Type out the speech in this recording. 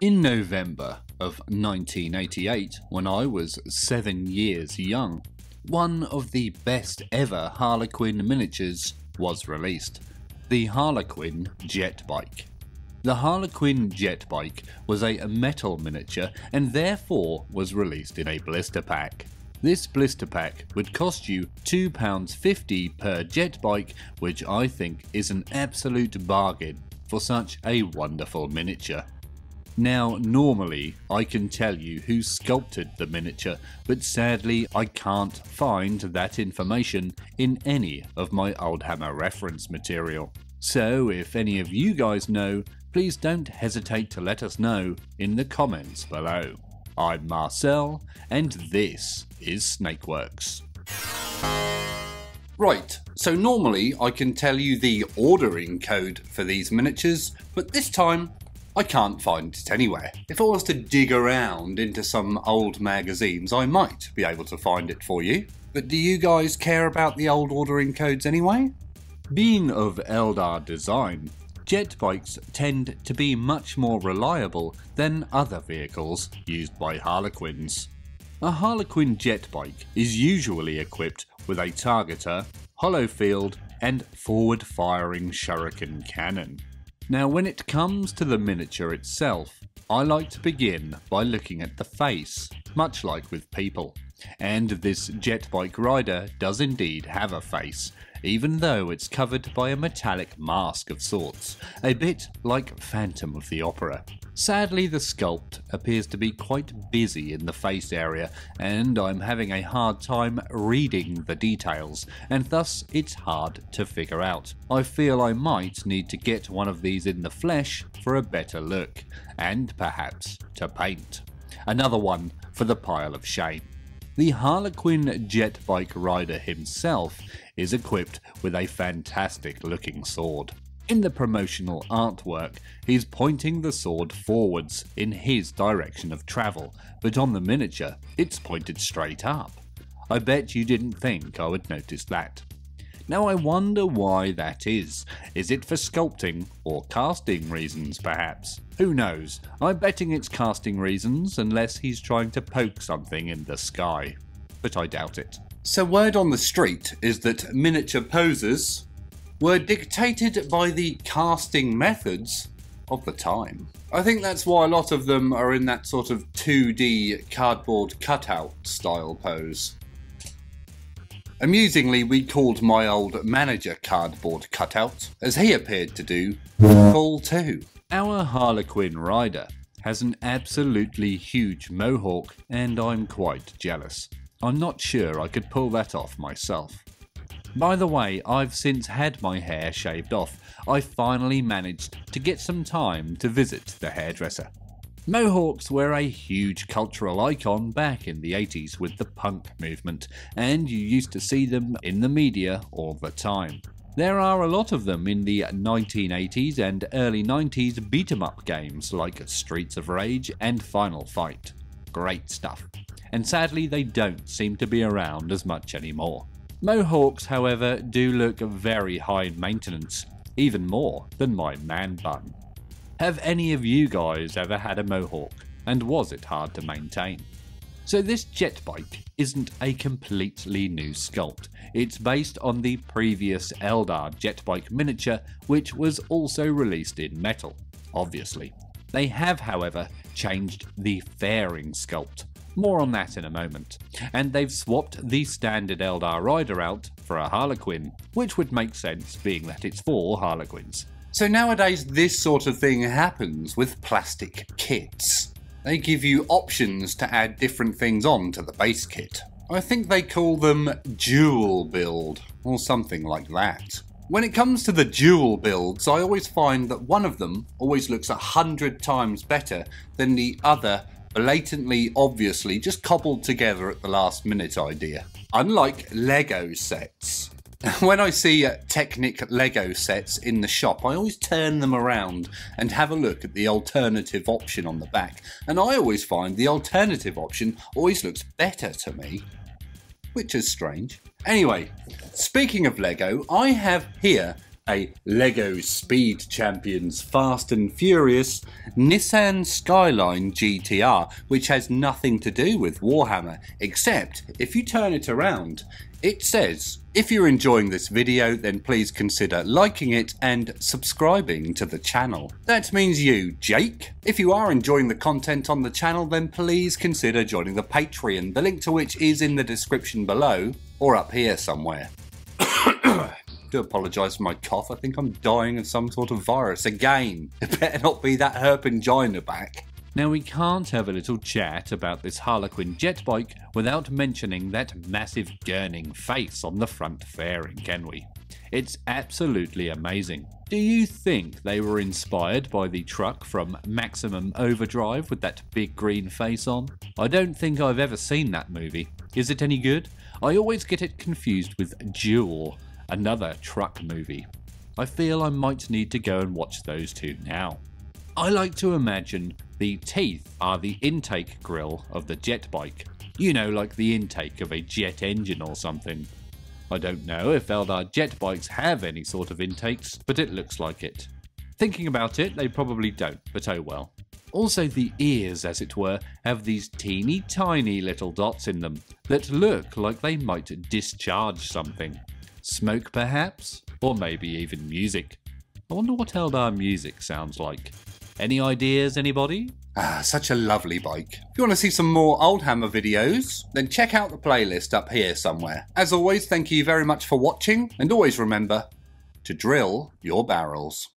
In November of 1988, when I was 7 years young, one of the best ever Harlequin miniatures was released, the Harlequin Jet Bike. The Harlequin Jet Bike was a metal miniature and therefore was released in a blister pack. This blister pack would cost you £2.50 per jet bike, which I think is an absolute bargain for such a wonderful miniature. Now, normally I can tell you who sculpted the miniature, but sadly I can't find that information in any of my Oldhammer reference material. So if any of you guys know, please don't hesitate to let us know in the comments below. I'm Marcel, and this is Snakeworks. Right, so normally I can tell you the ordering code for these miniatures, but this time I can't find it anywhere. If I was to dig around into some old magazines, I might be able to find it for you. But do you guys care about the old ordering codes anyway? Being of Eldar design, jet bikes tend to be much more reliable than other vehicles used by Harlequins. A Harlequin jet bike is usually equipped with a targeter, hollow field, and forward-firing shuriken cannon. Now, when it comes to the miniature itself, I like to begin by looking at the face, much like with people. And this jet bike rider does indeed have a face, even though it's covered by a metallic mask of sorts, a bit like Phantom of the Opera. Sadly, the sculpt appears to be quite busy in the face area, and I'm having a hard time reading the details, and thus it's hard to figure out. I feel I might need to get one of these in the flesh for a better look, and perhaps to paint. Another one for the pile of shame. The Harlequin jet bike rider himself is equipped with a fantastic looking sword. In the promotional artwork, he's pointing the sword forwards in his direction of travel, but on the miniature, it's pointed straight up. I bet you didn't think I would notice that. Now I wonder why that is. Is it for sculpting or casting reasons, perhaps? Who knows? I'm betting it's casting reasons, unless he's trying to poke something in the sky. But I doubt it. So word on the street is that miniature poses were dictated by the casting methods of the time. I think that's why a lot of them are in that sort of 2D cardboard cutout style pose. Amusingly, we called my old manager cardboard cutout, as he appeared to do full too. Our Harlequin rider has an absolutely huge mohawk, and I'm quite jealous. I'm not sure I could pull that off myself. By the way, I've since had my hair shaved off. I finally managed to get some time to visit the hairdresser. Mohawks were a huge cultural icon back in the 80s with the punk movement, and you used to see them in the media all the time. There are a lot of them in the 1980s and early 90s beat-em-up games like Streets of Rage and Final Fight. Great stuff. And sadly, they don't seem to be around as much anymore. Mohawks, however, do look very high maintenance, even more than my man bun. Have any of you guys ever had a mohawk, and was it hard to maintain? So this jet bike isn't a completely new sculpt. It's based on the previous Eldar jet bike miniature, which was also released in metal, obviously. They have, however, changed the fairing sculpt. More on that in a moment. And they've swapped the standard Eldar rider out for a Harlequin, which would make sense being that it's for Harlequins. So nowadays this sort of thing happens with plastic kits. They give you options to add different things on to the base kit. I think they call them Duel build, or something like that. When it comes to the Duel builds, I always find that one of them always looks 100 times better than the other blatantly, obviously, just cobbled together at the last minute idea. Unlike LEGO sets. When I see Technic LEGO sets in the shop, I always turn them around and have a look at the alternative option on the back, and I always find the alternative option always looks better to me, which is strange. Anyway, speaking of LEGO, I have here a LEGO Speed Champions Fast and Furious Nissan Skyline GTR, which has nothing to do with Warhammer, except if you turn it around, it says, if you're enjoying this video, then please consider liking it and subscribing to the channel. That means you, Jake. If you are enjoying the content on the channel, then please consider joining the Patreon, the link to which is in the description below or up here somewhere. I do apologise for my cough. I think I'm dying of some sort of virus again. It better not be that herpangina back. Now, we can't have a little chat about this Harlequin jet bike without mentioning that massive gurning face on the front fairing, can we? It's absolutely amazing. Do you think they were inspired by the truck from Maximum Overdrive with that big green face on? I don't think I've ever seen that movie. Is it any good? I always get it confused with Duel, another truck movie. I feel I might need to go and watch those two now. I like to imagine the teeth are the intake grill of the jet bike. You know, like the intake of a jet engine or something. I don't know if Eldar jet bikes have any sort of intakes, but it looks like it. Thinking about it, they probably don't, but oh well. Also, the ears, as it were, have these teeny tiny little dots in them that look like they might discharge something. Smoke perhaps? Or maybe even music. I wonder what Eldar music sounds like. Any ideas, anybody? Ah, such a lovely bike. If you want to see some more Oldhammer videos, then check out the playlist up here somewhere. As always, thank you very much for watching, and always remember to drill your barrels.